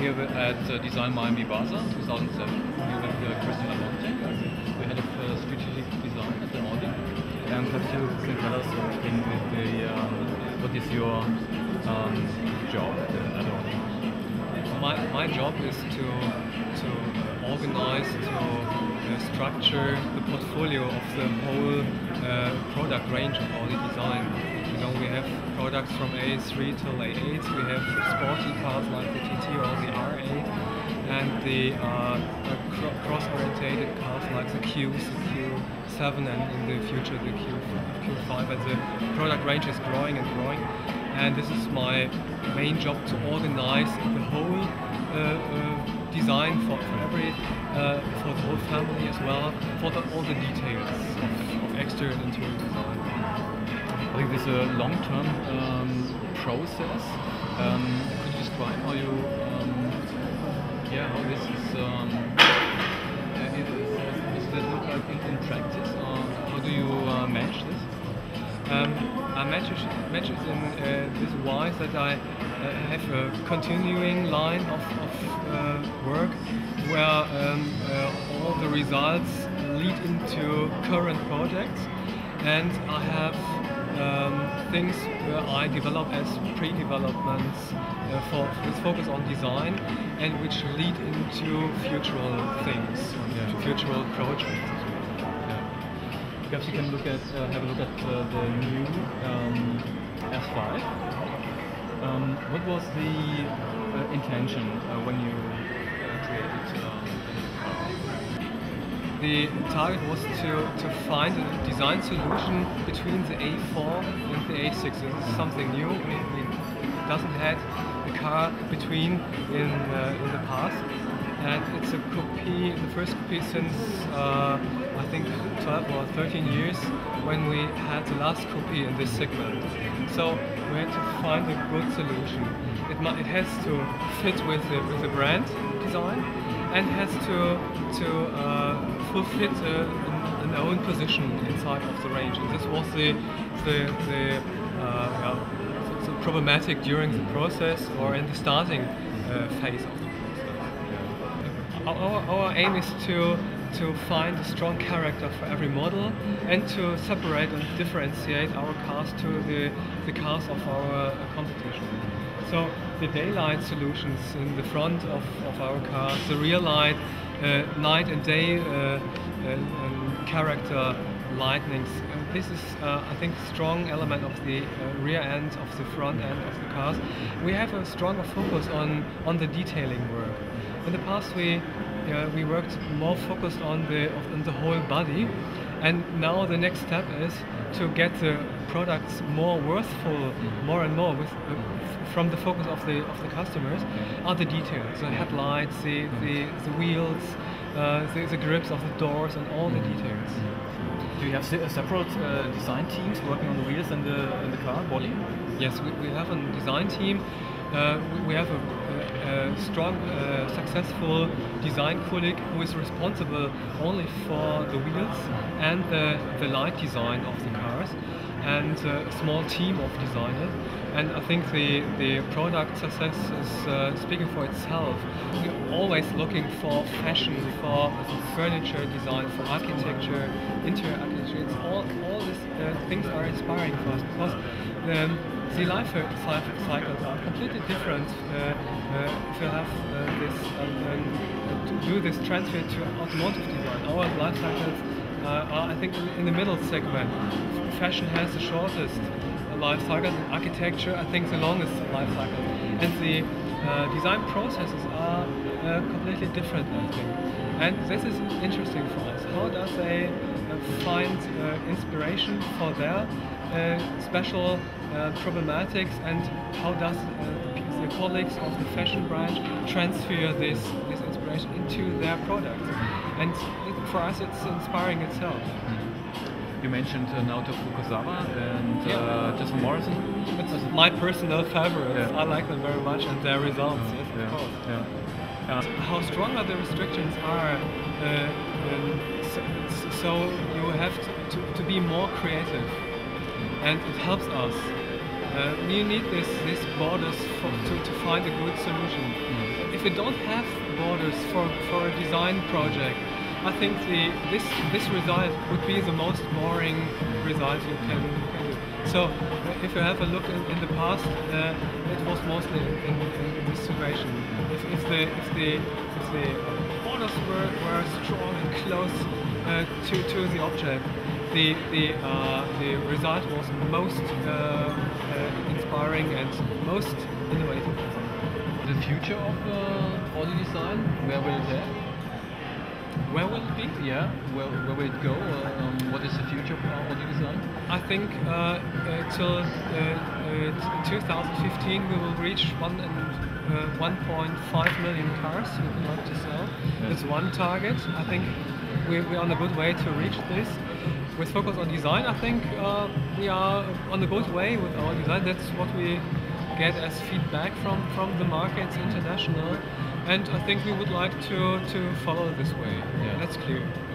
here at Design Miami Basel 2007, here with Christian Labonte, the head of strategic design at the Audi. And perhaps you can tell us what is your job at Audi? My job is to organize, to structure the portfolio of the whole product range of Audi design. You know, we have products from A3 till A8, we have sporty cars like the GT or the R8, and the cross-orientated cars like the Qs, the Q7, and in the future the Q5. But the product range is growing and growing, and this is my main job, to organize the whole design for the whole family as well, for all the details of exterior and interior design. I think this is a long-term process. Could you describe how you, how this is that look like in practice, or how do you match this? I match it in this wise that I have a continuing line of work where all the results lead into current projects, and I have things where I develop as pre-developments with focus on design, and which lead into futural things, futural projects. Perhaps you can look at the new S5. What was the intention when you created? The target was to find a design solution between the A4 and the A6. This is something new. It doesn't have a car between in the past, and it's a copy, the first copy since I think 12 or 13 years when we had the last copy in this segment. So we had to find a good solution. It has to fit with the brand design, and has to fulfill an own position inside of the range. And this was the problematic during the process, or in the starting phase of the process. Our aim is to find a strong character for every model, and to separate and differentiate our cars to the cars of our competition. So the daylight solutions in the front of our cars, the rear light, night and day character lightnings. This is, I think, a strong element of the rear end, of the front end of the cars. We have a stronger focus on the detailing work. In the past, we worked more focused on the whole body, and now the next step is to get the products more worthwhile, more and more with from the focus of the customers, are the details, the headlights, the wheels, the grips of the doors, and all the details. Do you have separate design teams working on the wheels and the car body? Yes, we have a design team. We have a strong, successful design colleague who is responsible only for the wheels and the light design of the cars, and a small team of designers. And I think the product success is speaking for itself. We're always looking for fashion, for furniture design, for architecture, interior architecture. It's all these things are inspiring for us, because the life cycles are completely different. If you have do this transfer to automotive design, our life cycles are, I think, in the middle segment. Fashion has the shortest life cycle, and architecture, I think, the longest life cycle. And the design processes are completely different, I think. And this is interesting for us. How does they find inspiration for their special problematics, and how does the colleagues of the fashion branch transfer this inspiration into their products? And for us, it's inspiring itself. You mentioned Naoto Fukusawa and Jesse Morrison. It's my personal favorite. Yeah. I like them very much, and their results. Yes, of course. Yeah. How strong are the restrictions are? So you have to be more creative, and it helps us. We need these borders to find a good solution. Mm. if we don't have borders for a design project, I think this result would be the most boring result you can do. So if you have a look in the past, it was mostly in this situation. If the borders were strong and close to the object, the result was most inspiring and most innovative. The future of Audi design, where will it be? Where will it be? Yeah, where will it go? What is the future of Audi design? I think till 2015 we will reach 1.5 million cars we would like to sell. Yeah. That's one target. I think we're on a good way to reach this. With focus on design, I think we are on a good way with our design. That's what we get as feedback from the markets, international, and I think we would like to follow this way. Yeah. That's clear.